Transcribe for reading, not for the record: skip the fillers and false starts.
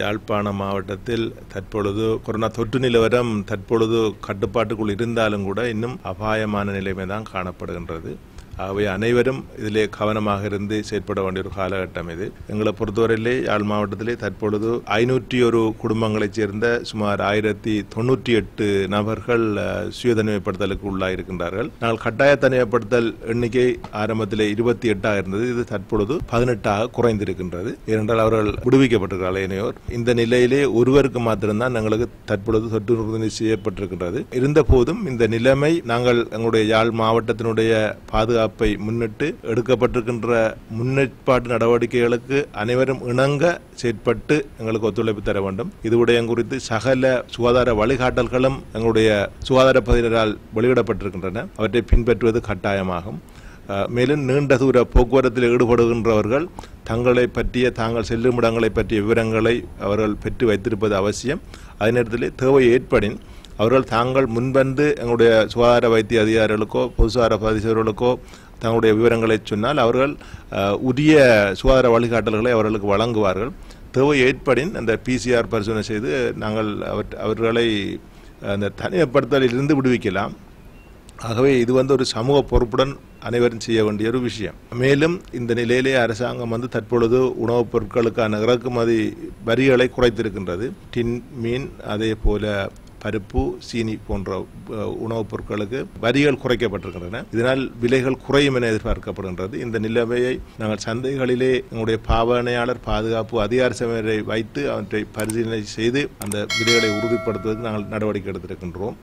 யாழ்ப்பாணம் மாவட்டத்தில் தற்பொழுது கொரோனா தொற்று நிலவரம் தற்பொழுது கட்டுப்பாட்டுக்குள் இருந்தாலும் கூட இன்னும் அபாயமான நிலைமை தான் காணப்படுகின்றது. அவை அனைவரும் இதிலே கவனமாக இருந்து செயற்பட வேண்டிய ஒரு காலகட்டம் இது. எங்களை பொறுத்தவரையிலே யாழ் மாவட்டத்திலே தற்பொழுது 501 குடும்பங்களைச் சேர்ந்த சுமார் 1098 நபர்கள் சுய தனிமைப்படுத்தலுக்கு உள்ளாயிருக்கின்றார்கள். நாள் கட்டாய தனிமைப்படுத்தல் எண்ணிக்கை ஆரம்பத்திலே 28 இருந்தது. இது தற்பொழுது 18 குறைந்திருக்கின்றது. ஏனென்றால் அவர்கள் விடுவிக்கப்பட்டிருக்கிறார்கள். இணையோர் இந்த நிலையிலே ஒருவருக்கு மாத்திரம்தான் நாங்களுக்கு தற்பொழுது தொற்று உறுதி செய்யப்பட்டிருக்கின்றது. இருந்த போதும் இந்த நிலைமை நாங்கள் எங்களுடைய யாழ் மாவட்டத்தினுடைய பாதுகாப்பு முன்னிட்டு எடுக்கப்பட்டிருக்கின்ற முன்னேற்பாட்டு நடவடிக்கைகளுக்கு அனைவரும் இணங்க செயற்பட்டு எங்களுக்கு ஒத்துழைப்பு தர வேண்டும். இது விடயம் குறித்து சகல சுகாதார வழிகாட்டல்களும் எங்களுடைய சுகாதார பகுதியினரால் வெளியிடப்பட்டிருக்கின்றன. அவற்றை பின்பற்றுவது கட்டாயமாகும். மேலும் நீண்ட தூர போக்குவரத்தில் ஈடுபடுகின்றவர்கள் தங்களை பற்றிய தாங்கள் செல்லும் இடங்களை பற்றிய விவரங்களை அவர்கள் பெற்று வைத்திருப்பது அவசியம். அதே நேரத்தில் தேவை ஏற்படின் அவர்கள் தாங்கள் முன்வந்து எங்களுடைய சுகாதார வைத்திய அதிகாரிகளுக்கோ பொதுசார பரிசோதகர்களுக்கோ தங்களுடைய விவரங்களை சொன்னால் அவர்கள் உரிய சுகாதார வழிகாட்டல்களை அவர்களுக்கு வழங்குவார்கள். தேவை ஏற்படின் அந்த PCR பரிசோதனை செய்து நாங்கள் அவர்களை அந்த தனிமைப்படுத்தலில் இருந்து விடுவிக்கலாம். ஆகவே இது ஒரு சமூக பொறுப்புடன் அனைவரும் செய்ய வேண்டிய ஒரு விஷயம். மேலும் இந்த நிலையிலே அரசாங்கம் தற்பொழுது உணவுப் பொருட்களுக்கான இறக்குமதி வரிகளை குறைத்திருக்கின்றது. டின், மீன், அதே போல பருப்பு, சீனி போன்ற உணவுப் பொருட்களுக்கு வரிகள் குறைக்கப்பட்டிருக்கின்றன. இதனால் விலைகள் குறையும் என எதிர்பார்க்கப்படுகின்றது. இந்த நிலைமையை நாங்கள் சந்தைகளிலே எங்களுடைய பாவனையாளர் பாதுகாப்பு அதிகார வைத்து அவற்றை பரிசீலனை செய்து அந்த விலைகளை உறுதிப்படுத்துவதற்கு நாங்கள் நடவடிக்கை எடுத்திருக்கின்றோம்.